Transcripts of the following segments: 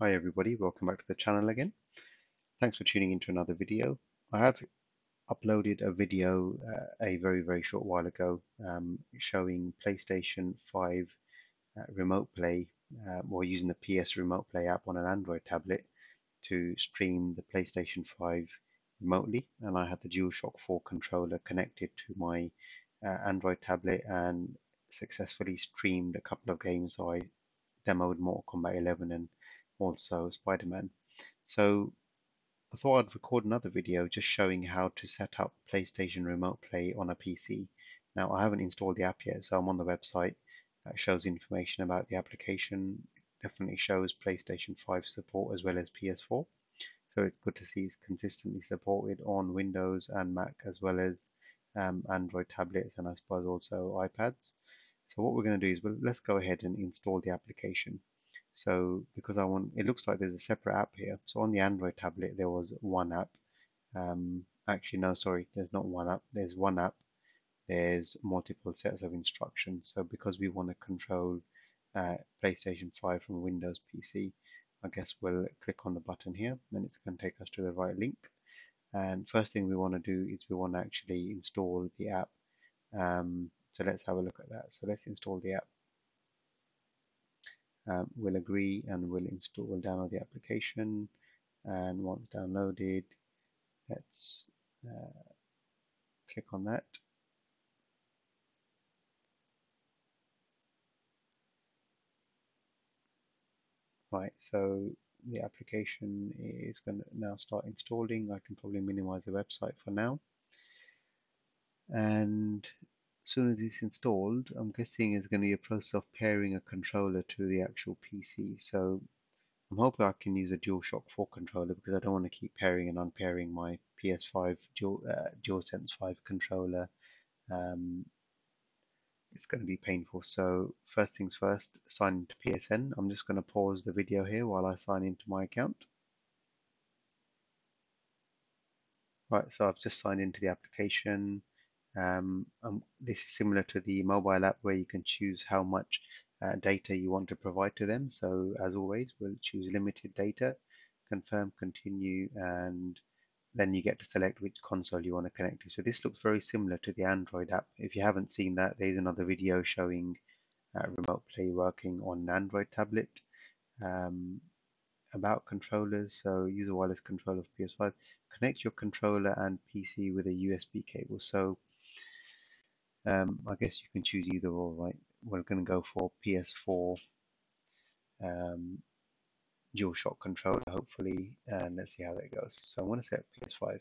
Hi everybody, welcome back to the channel again. Thanks for tuning into another video. I have uploaded a video a very short while ago showing PlayStation 5 Remote Play or using the PS Remote Play app on an Android tablet to stream the PlayStation 5 remotely, and I had the DualShock 4 controller connected to my Android tablet and successfully streamed a couple of games. So I demoed Mortal Kombat 11 and also Spider-Man. So I thought I'd record another video just showing how to set up PlayStation Remote Play on a PC. Now I haven't installed the app yet, so I'm on the website that shows information about the application. It definitely shows PlayStation 5 support as well as PS4. So it's good to see it's consistently supported on Windows and Mac as well as Android tablets and I suppose also iPads. So what we're going to do is let's go ahead and install the application. So because I want, it looks like there's a separate app here. So on the Android tablet, there was one app. Actually, no, sorry, there's not one app. There's one app. There's multiple sets of instructions. So because we want to control PlayStation 5 from a Windows PC, I guess we'll click on the button here. Then it's going to take us to the right link. And first thing we want to do is we want to actually install the app. So let's have a look at that. So let's install the app. We'll agree and we'll download the application, and once downloaded, let's click on that. Right, so the application is going to now start installing. I can probably minimize the website for now, and as soon as it's installed, I'm guessing it's going to be a process of pairing a controller to the actual PC. So I'm hoping I can use a DualShock 4 controller because I don't want to keep pairing and unpairing my PS5 DualSense 5 controller. It's going to be painful. So first things first, sign into PSN. I'm just going to pause the video here while I sign into my account. Right, so I've just signed into the application. This is similar to the mobile app where you can choose how much data you want to provide to them. So as always, we'll choose limited data, confirm, continue, and then you get to select which console you want to connect to. So this looks very similar to the Android app. If you haven't seen that, there's another video showing Remote Play working on an Android tablet, about controllers. So use a wireless controller for PS5, connect your controller and PC with a USB cable. So I guess you can choose either or, right? We're going to go for PS4 DualShock controller, hopefully, and let's see how that goes. So I'm going to set PS5.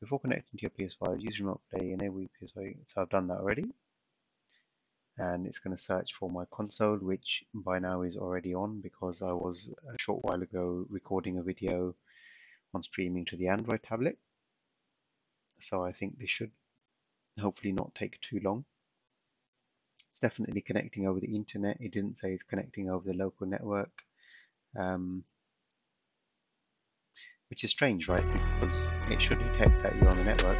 Before connecting to your PS5, use Remote Play, enable PS5. So I've done that already. And it's going to search for my console, which by now is already on because I was a short while ago recording a video on streaming to the Android tablet. So I think this should hopefully not take too long. It's definitely connecting over the internet. It didn't say it's connecting over the local network, which is strange, right? Because it should detect that you're on the network.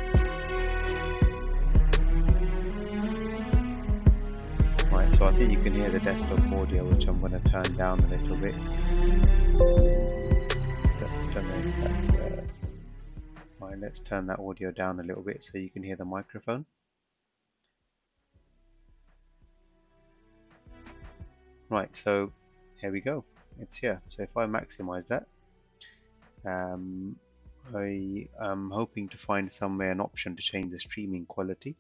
Right, so I think you can hear the desktop audio, which I'm going to turn down a little bit. Right, let's turn that audio down a little bit so you can hear the microphone. Right, so here we go. It's here. So if I maximize that, I am hoping to find somewhere an option to change the streaming quality.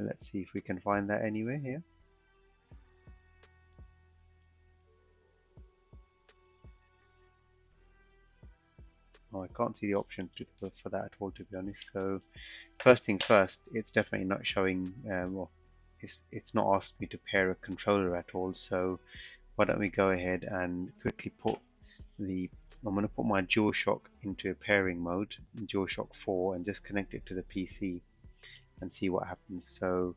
Let's see if we can find that anywhere here. Oh, I can't see the option for that at all, to be honest. So first things first, it's definitely not showing, well, it's not asked me to pair a controller at all. So why don't we go ahead and quickly put I'm going to put my DualShock into a pairing mode, DualShock 4, and just connect it to the PC and see what happens. So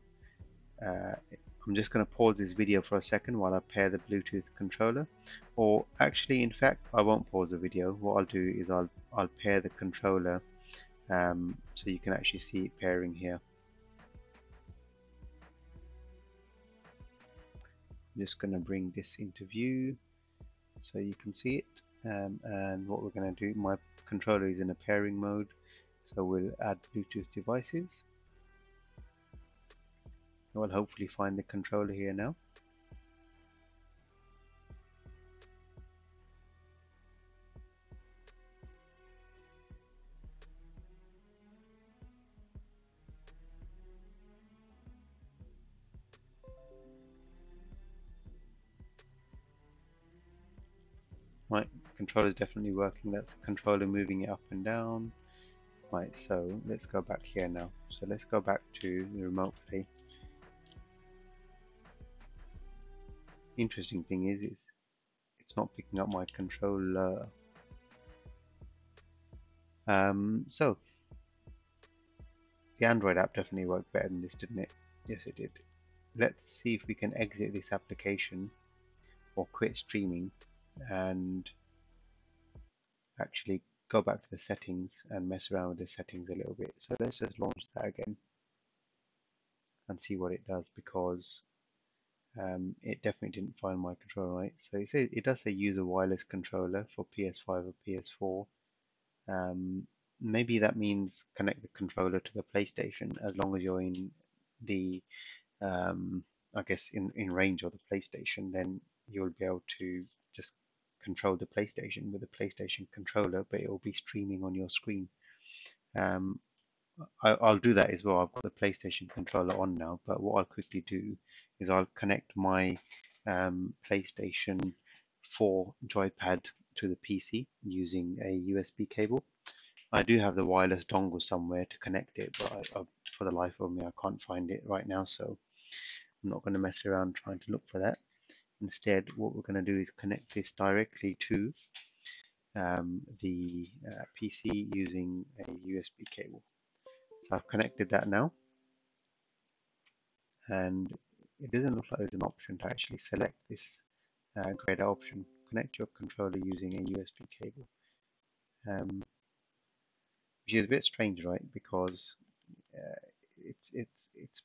I'm just going to pause this video for a second while I pair the Bluetooth controller, or actually, in fact, I won't pause the video. What I'll do is I'll pair the controller, so you can actually see it pairing here. I'm just going to bring this into view, so you can see it. And what we're going to do, my controller is in a pairing mode, so we'll add Bluetooth devices. We'll hopefully find the controller here now. Right, controller is definitely working. That's the controller moving it up and down. Right, so let's go back here now. So let's go back to the Remote Play. Interesting thing is it's not picking up my controller. So the Android app definitely worked better than this, didn't it? Yes, it did. Let's see if we can exit this application or quit streaming and actually go back to the settings and mess around with the settings a little bit. So let's just launch that again and see what it does, because it definitely didn't find my controller, right? So it says, it does say use a wireless controller for PS5 or PS4. Maybe that means connect the controller to the PlayStation, as long as you're in the, I guess, in range of the PlayStation, then you'll be able to just control the PlayStation with a PlayStation controller, but it will be streaming on your screen. I'll do that as well. I've got the PlayStation controller on now, but what I'll quickly do is I'll connect my PlayStation 4 joypad to the PC using a USB cable. I do have the wireless dongle somewhere to connect it, but I, for the life of me, I can't find it right now, so I'm not going to mess around trying to look for that. Instead, what we're going to do is connect this directly to the PC using a USB cable. So I've connected that now, and it doesn't look like there's an option to actually select this greater option. Connect your controller using a USB cable, which is a bit strange, right? Because it's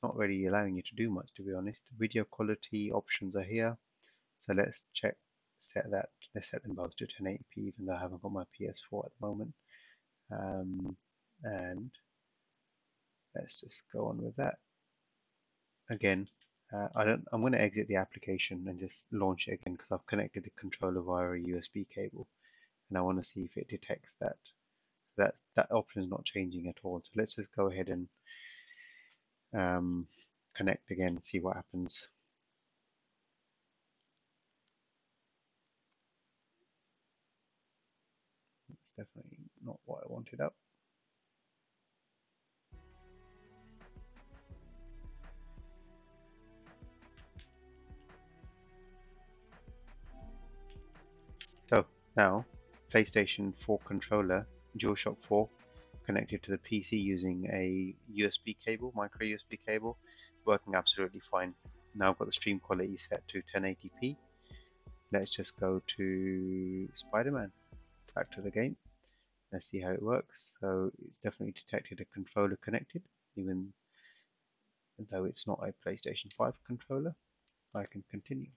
not really allowing you to do much, to be honest. Video quality options are here, so let's check set that. Let's set them both to 1080p, even though I haven't got my PS4 at the moment, and let's just go on with that. Again, I'm going to exit the application and just launch it again, because I've connected the controller via a USB cable, and I want to see if it detects that. So that option is not changing at all. So let's just go ahead and connect again and see what happens. It's definitely not what I wanted up. So now, PlayStation 4 controller, DualShock 4, connected to the PC using a USB cable, micro USB cable, working absolutely fine. Now I've got the stream quality set to 1080p. Let's just go to Spider-Man, back to the game. Let's see how it works. So it's definitely detected a controller connected, even though it's not a PlayStation 5 controller. I can continue.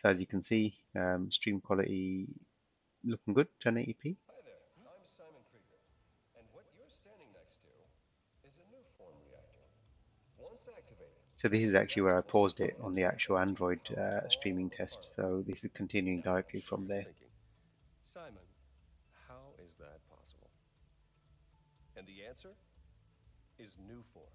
So as you can see, stream quality looking good, 1080p. Hi there, I'm Simon Krieger, and what you're standing next to is a new form reactor. Once activated. So this is actually where I paused it on the actual Android streaming test. So this is continuing directly from there. Simon, how is that possible? And the answer is new form.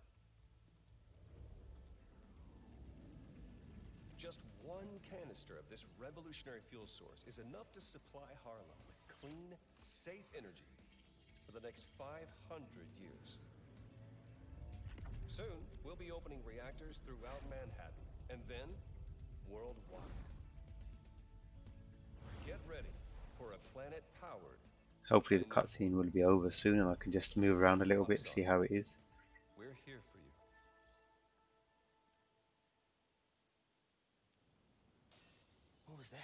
Just one canister of this revolutionary fuel source is enough to supply Harlem with clean, safe energy for the next 500 years. Soon, we'll be opening reactors throughout Manhattan, and then worldwide. Get ready for a planet powered. Hopefully the cutscene will be over soon, and I can just move around a little bit to see how it is. We're here for you. What was that?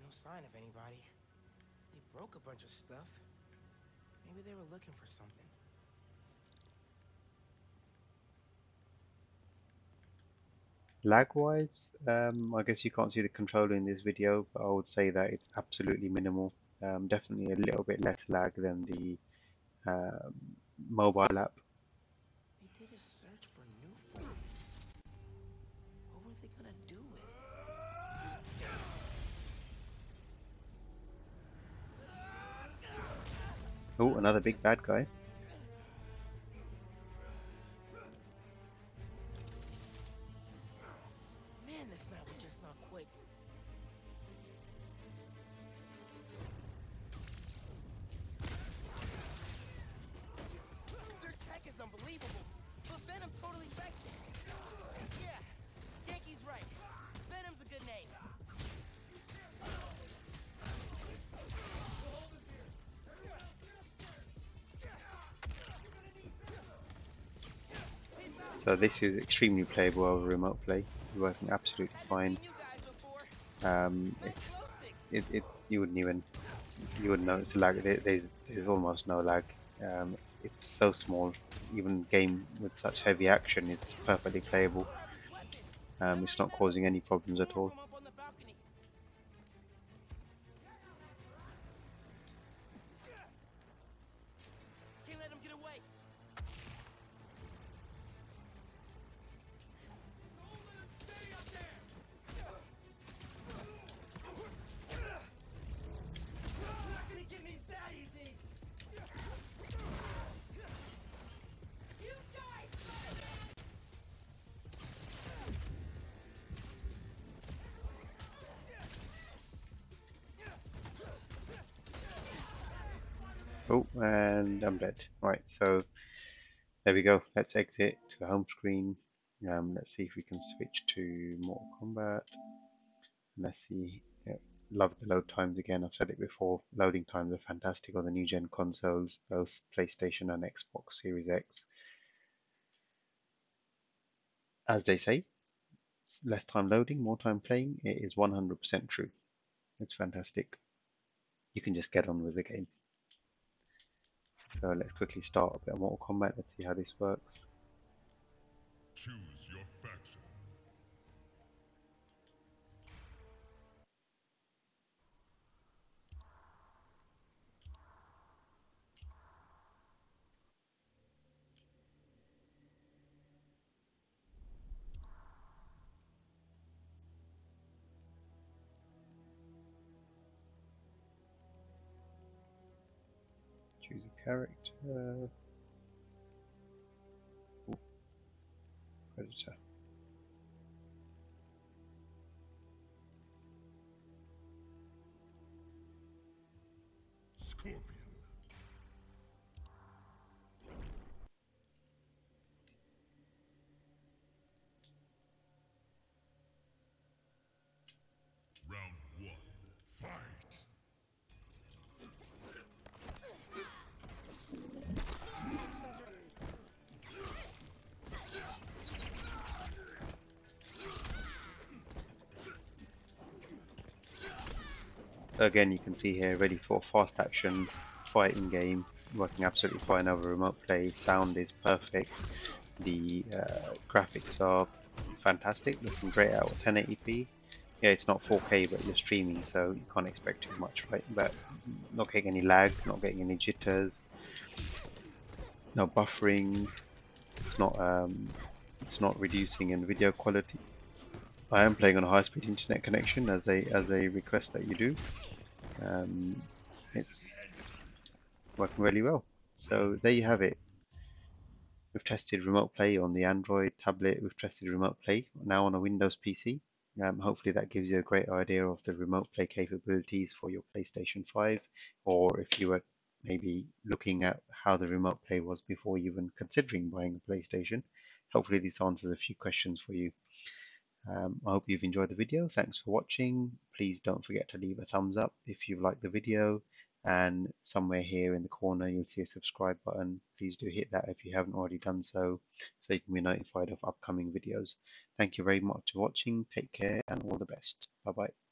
No sign of anybody. He broke a bunch of stuff. they were looking for something. Lag-wise, I guess you can't see the controller in this video, but I would say that it's absolutely minimal. Definitely a little bit less lag than the mobile app. They did a search for new phones. What were they gonna do with it? Oh, another big bad guy. Man, this night will just not quit. Unbelievable, but Venom totally wrecked it. Yeah, Yankee's right. Venom's a good name. So this is extremely playable over remote play. It's working absolutely fine. You wouldn't even notice a lag. There's almost no lag. It's so small. Even game with such heavy action, it's perfectly playable. It's not causing any problems at all. Oh, and I'm dead. Right, so there we go. Let's exit to the home screen. Let's see if we can switch to Mortal Kombat. Let's see. Yeah, love the load times again. I've said it before. Loading times are fantastic on the new gen consoles, both PlayStation and Xbox Series X. As they say, less time loading, more time playing. It is 100% true. It's fantastic. You can just get on with the game. So let's quickly start a bit of Mortal Kombat. Let's see how this works. Choose your faction. Choose a character. Ooh. Predator. Scorpion. Round 1. Fight. So again, you can see here, ready for a fast action fighting game, working absolutely fine over remote play. Sound is perfect. The graphics are fantastic, looking great out of 1080p. Yeah, it's not 4K, but you're streaming, so you can't expect too much, right? But not getting any lag, not getting any jitters, no buffering. It's not reducing in video quality. I am playing on a high-speed internet connection, as they request that you do. It's working really well. So there you have it. We've tested remote play on the Android tablet. We've tested remote play now on a Windows PC. Hopefully that gives you a great idea of the remote play capabilities for your PlayStation 5, or if you were maybe looking at how the remote play was before you even considering buying a PlayStation. Hopefully this answers a few questions for you. I hope you've enjoyed the video. Thanks for watching. Please don't forget to leave a thumbs up if you've liked the video, and somewhere here in the corner you'll see a subscribe button. Please do hit that if you haven't already done so, so you can be notified of upcoming videos. Thank you very much for watching. Take care and all the best. Bye bye.